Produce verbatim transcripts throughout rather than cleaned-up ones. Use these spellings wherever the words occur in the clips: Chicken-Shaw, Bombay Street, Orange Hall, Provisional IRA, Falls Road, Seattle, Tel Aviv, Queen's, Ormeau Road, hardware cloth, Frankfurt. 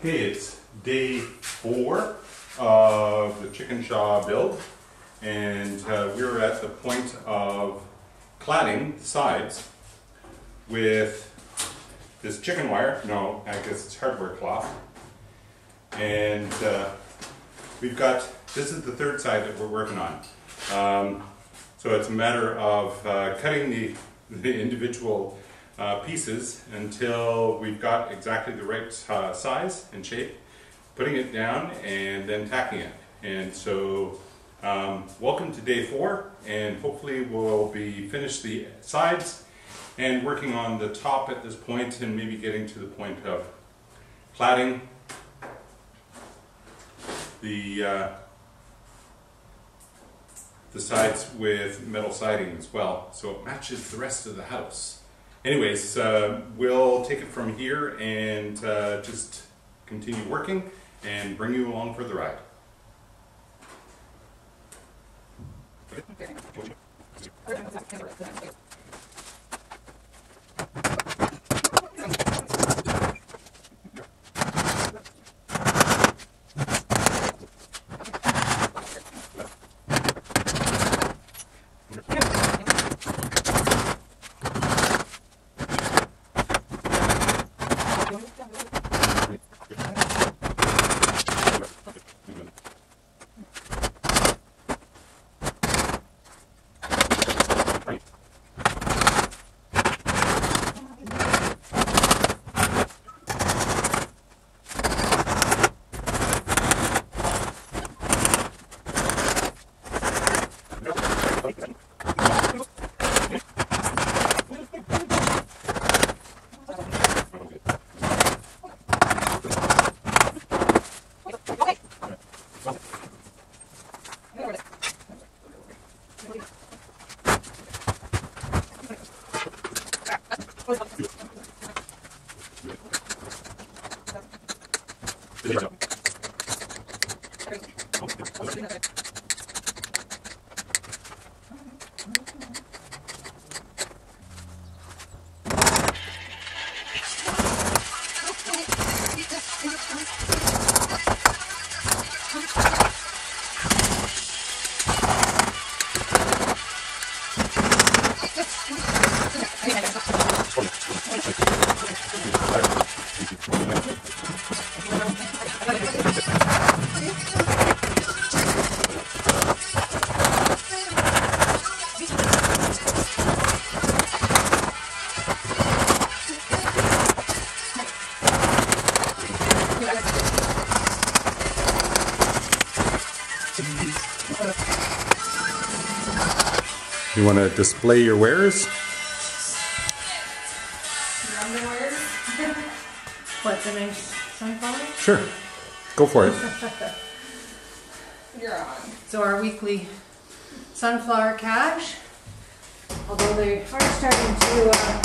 Hey, it's day four of the Chicken-Shaw build, and uh, we're at the point of cladding sides with this chicken wire. No, I guess it's hardware cloth. And uh, we've got, this is the third side that we're working on. Um, so it's a matter of uh, cutting the, the individual Uh, pieces until we've got exactly the right uh, size and shape, putting it down and then tacking it. And so um, welcome to day four, and hopefully we'll be finished the sides and working on the top at this point, and maybe getting to the point of cladding the uh, the sides with metal siding as well, so it matches the rest of the house. Anyways, uh, we'll take it from here and uh, just continue working and bring you along for the ride. You want to display your wares? Your underwear? What, the nice sunflower? Sure. Go for it. You're on. So our weekly sunflower cache, although they are starting to uh,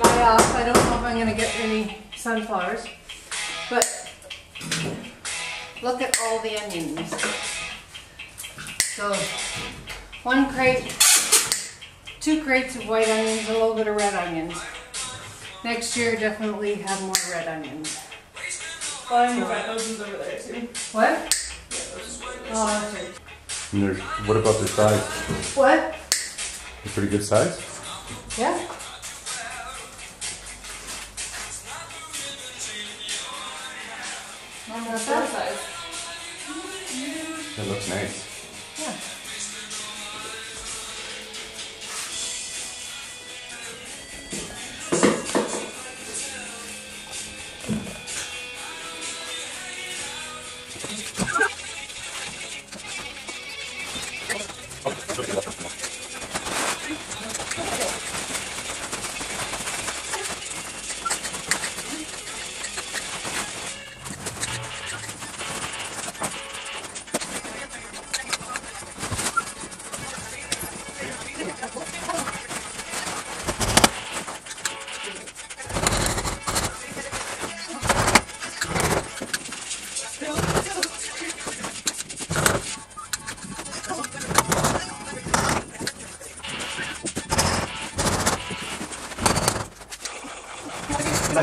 die off. I don't know if I'm going to get any sunflowers, but look at all the onions. So one crate, two crates of white onions, a little bit of red onions. Next year definitely have more red onions. Oh, I need red onions over there too. What? Yeah, oh, that's right. And there's, what about the size? What? A pretty good size? Yeah. What about that size? That looks nice. Yeah. Show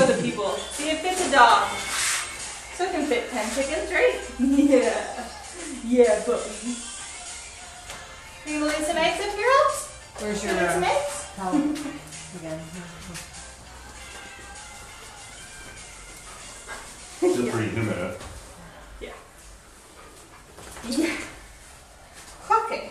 the people. See, it fits a dog. So it can fit ten chickens, right? Yeah. Yeah, but we... Are you going to lay some eggs up here, Ops? Where's your... Lay some eggs? Help. Again. It's yeah. Pretty humid. Yeah. Yeah. Okay.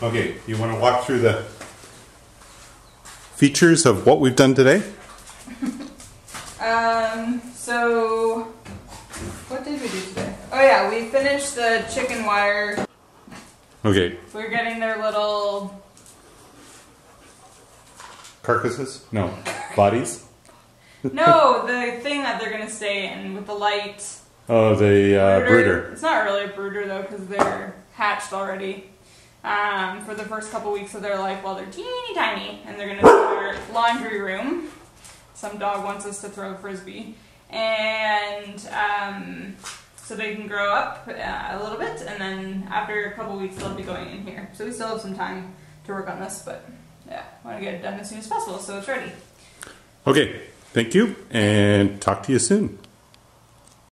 Okay, you want to walk through the features of what we've done today? um, so, what did we do today? Oh yeah, we finished the chicken wire. Okay. We're getting their little... carcasses? No, bodies? No, the thing that they're going to stay in with the light. Oh, the uh, brooder. brooder. It's not really a brooder though, because they're hatched already. Um, for the first couple weeks of their life while well, they're teeny tiny, and they're going to go to their laundry room. Some dog wants us to throw a frisbee. And um, so they can grow up uh, a little bit, and then after a couple weeks they'll be going in here. So we still have some time to work on this, but yeah, I want to get it done as soon as possible, so it's ready. Okay, thank you, and talk to you soon.